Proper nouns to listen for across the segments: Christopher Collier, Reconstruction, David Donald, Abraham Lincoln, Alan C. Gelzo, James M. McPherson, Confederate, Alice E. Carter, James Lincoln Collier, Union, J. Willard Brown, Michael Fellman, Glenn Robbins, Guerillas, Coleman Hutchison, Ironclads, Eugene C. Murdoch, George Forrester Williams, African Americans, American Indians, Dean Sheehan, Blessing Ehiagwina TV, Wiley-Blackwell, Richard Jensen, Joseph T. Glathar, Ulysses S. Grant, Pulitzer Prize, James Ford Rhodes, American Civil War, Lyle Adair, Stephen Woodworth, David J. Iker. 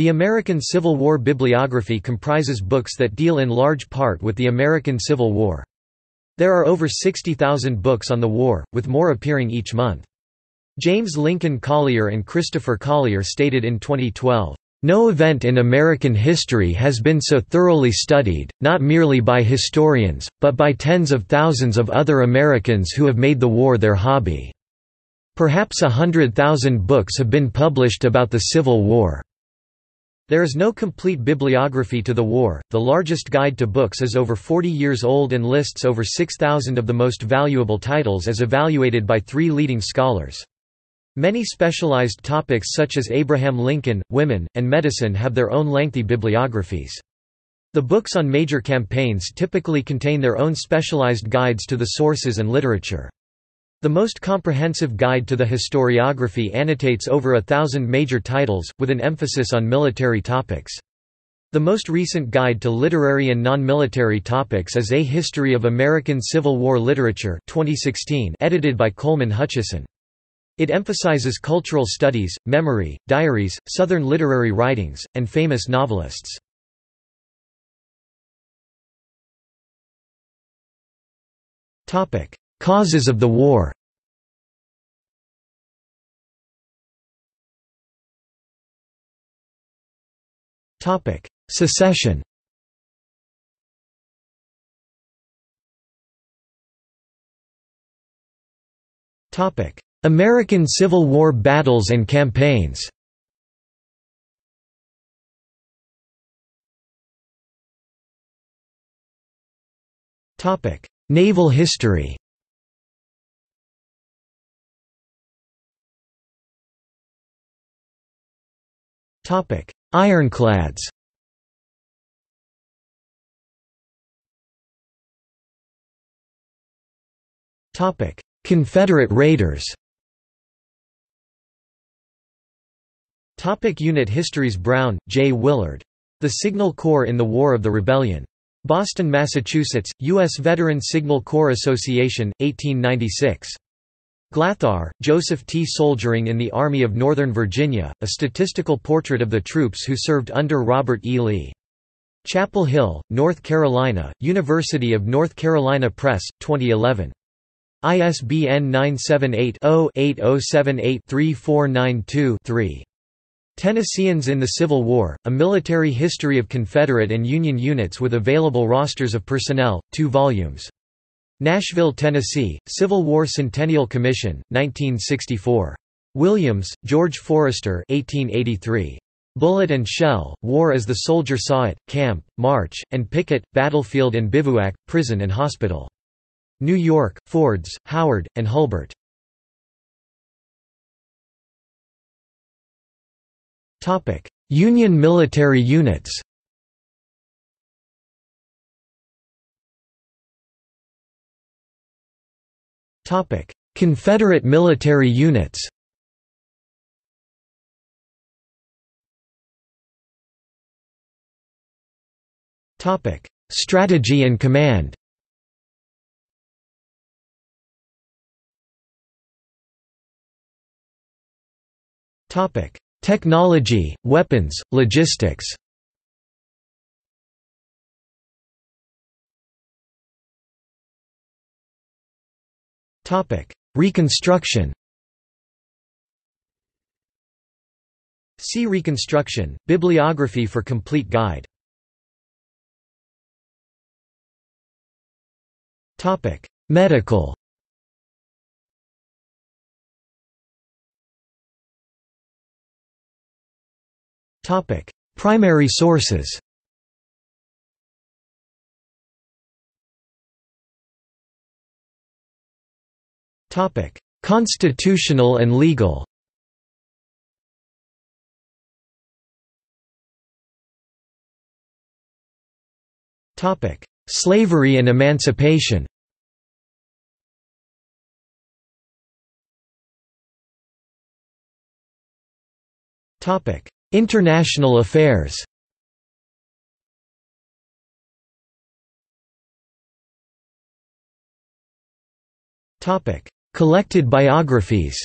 The American Civil War bibliography comprises books that deal in large part with the American Civil War. There are over 60,000 books on the war, with more appearing each month. James Lincoln Collier and Christopher Collier stated in 2012, "No event in American history has been so thoroughly studied, not merely by historians, but by tens of thousands of other Americans who have made the war their hobby. Perhaps 100,000 books have been published about the Civil War." There is no complete bibliography to the war. The largest guide to books is over 40 years old and lists over 6,000 of the most valuable titles as evaluated by three leading scholars. Many specialized topics such as Abraham Lincoln, women, and medicine have their own lengthy bibliographies. The books on major campaigns typically contain their own specialized guides to the sources and literature. The most comprehensive guide to the historiography annotates over 1,000 major titles, with an emphasis on military topics. The most recent guide to literary and non-military topics is A History of American Civil War Literature 2016, edited by Coleman Hutchison. It emphasizes cultural studies, memory, diaries, Southern literary writings, and famous novelists. Causes of the war. Secession. American Civil War battles and campaigns. Naval history. Ironclads. Confederate raiders. Unit histories. Brown, J. Willard. The Signal Corps in the War of the Rebellion. Boston, Massachusetts, U.S. Veteran Signal Corps Association, 1896. Glathar, Joseph T. Soldiering in the Army of Northern Virginia, a statistical portrait of the troops who served under Robert E. Lee. Chapel Hill, North Carolina, University of North Carolina Press, 2011. ISBN 978-0-8078-3492-3. Tennesseans in the Civil War, A Military History of Confederate and Union Units with Available Rosters of Personnel, 2 volumes. Nashville, Tennessee, Civil War Centennial Commission, 1964. Williams, George Forrester, 1883. Bullet and Shell, War as the Soldier Saw It, Camp, March, and Picket, Battlefield and Bivouac, Prison and Hospital. New York, Fords, Howard, and Hulbert. Union military units. Confederate military units. Strategy and command. Technology, weapons, logistics. Reconstruction. See Reconstruction, bibliography for complete guide. Medical. Primary sources. Constitutional and legal. Slavery and emancipation. International affairs. Collected biographies.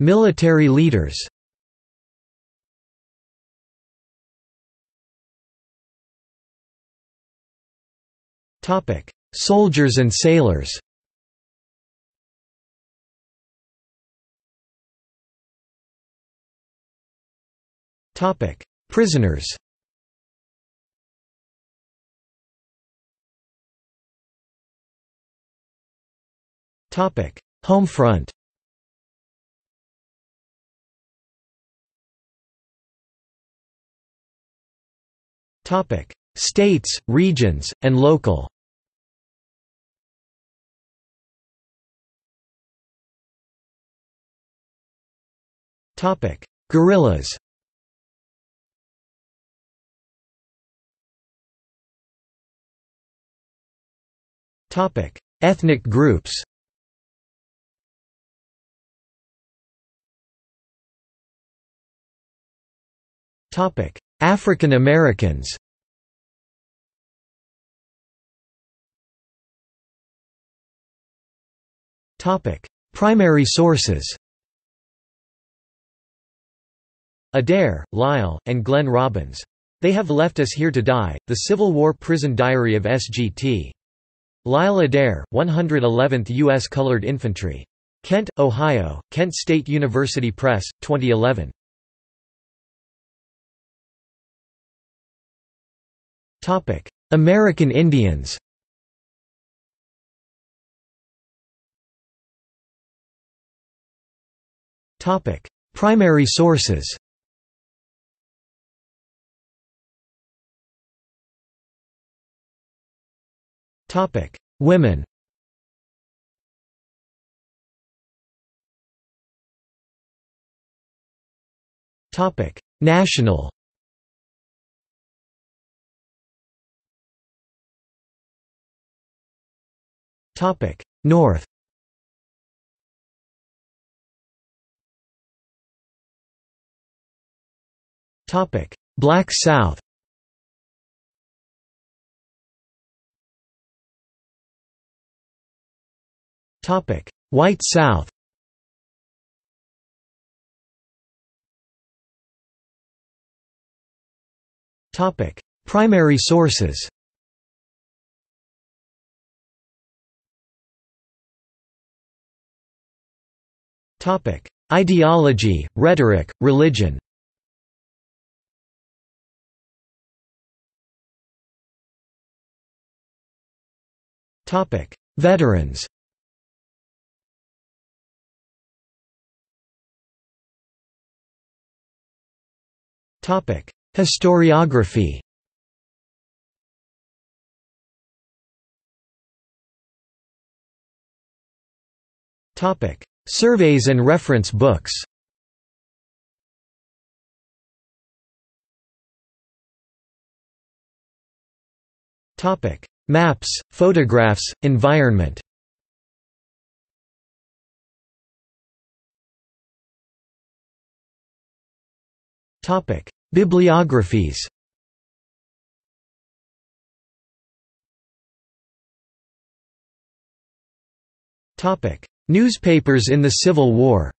Military leaders. Soldiers and sailors. Prisoners. Home front. States, regions, and local. Guerrillas. Ethnic groups. African Americans. Primary sources. Adair, Lyle, and Glenn Robbins. They Have Left Us Here to Die, The Civil War Prison Diary of S.G.T. Lyle Adair, 111th U.S. Colored Infantry. Kent, Ohio, Kent State University Press, 2011. American Indians. Primary sources. Women. National. North. Black South. White South. Primary sources. Ideology, rhetoric, religion. Veterans. Historiography. Surveys and reference books. Maps, photographs, environment. Bibliographies. Newspapers in the Civil War.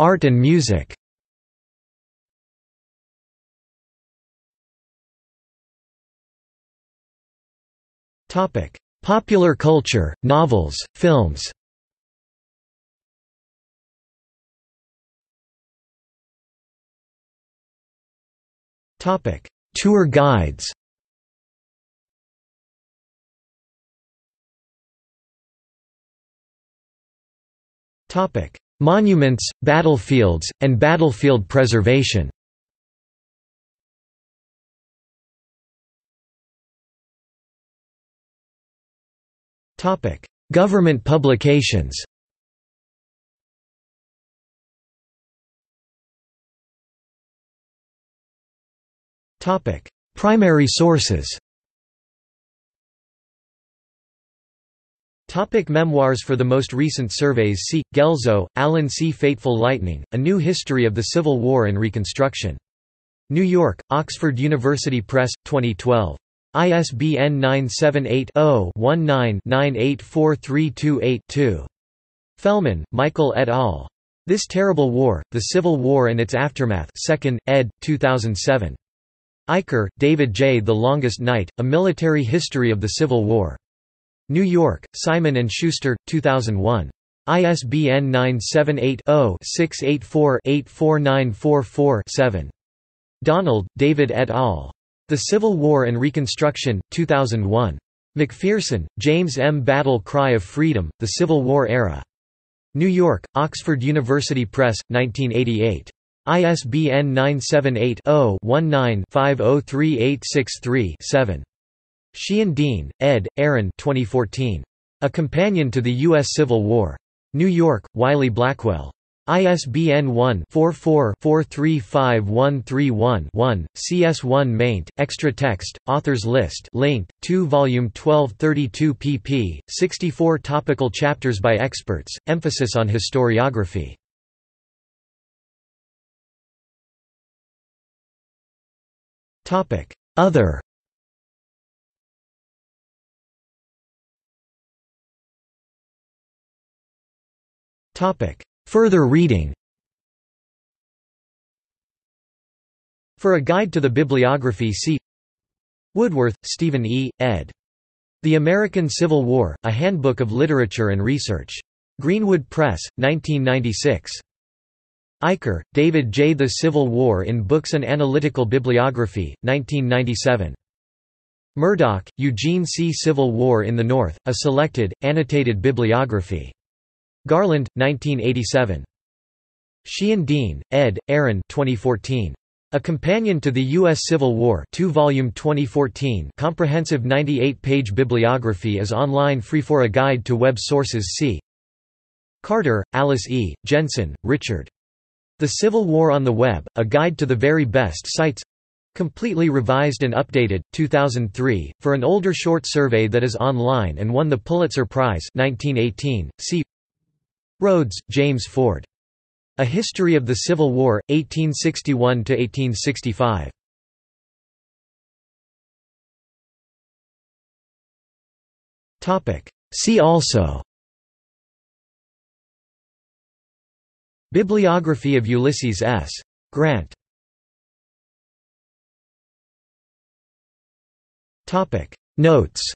Art and music. Popular culture, novels, films. Tour guides. Monuments, battlefields, and battlefield preservation. Government publications. Primary sources. Memoirs. For the most recent surveys see, Gelzo, Alan C. Fateful Lightning, A New History of the Civil War and Reconstruction. New York, Oxford University Press, 2012. ISBN 978-0-19-984328-2. Fellman, Michael et al. This Terrible War, The Civil War and Its Aftermath 2nd, ed. 2007. Iker, David J. The Longest Night, A Military History of the Civil War. New York, Simon & Schuster, 2001. ISBN 978-0-684-84944-7. Donald, David et al. The Civil War and Reconstruction, 2001. McPherson, James M. Battle Cry of Freedom, The Civil War Era. New York, Oxford University Press, 1988. ISBN 978-0-19-503863-7. Sheehan Dean, ed., Aaron 2014. A Companion to the U.S. Civil War. New York, Wiley-Blackwell. ISBN 1-44-435131-1, CS1 maint, extra text, authors list linked, 2 Volume 1232 pp. 64 Topical chapters by experts, emphasis on historiography. Other Further reading. For a guide to the bibliography see Woodworth, Stephen E., ed. The American Civil War, A Handbook of Literature and Research. Greenwood Press, 1996. Eicher, David J. The Civil War in Books and Analytical Bibliography, 1997. Murdoch, Eugene C. Civil War in the North, A Selected, Annotated Bibliography. Garland, 1987. Sheehan Dean, ed., Aaron 2014. A Companion to the U.S. Civil War 2-volume 2014 comprehensive 98-page bibliography is online free for a guide to web sources see Carter, Alice E., Jensen, Richard. The Civil War on the Web, A Guide to the Very Best Sites completely revised and updated, 2003, for an older short survey that is online and won the Pulitzer Prize 1918, see Rhodes, James Ford. A History of the Civil War, 1861–1865. See also Bibliography of Ulysses S. Grant. Notes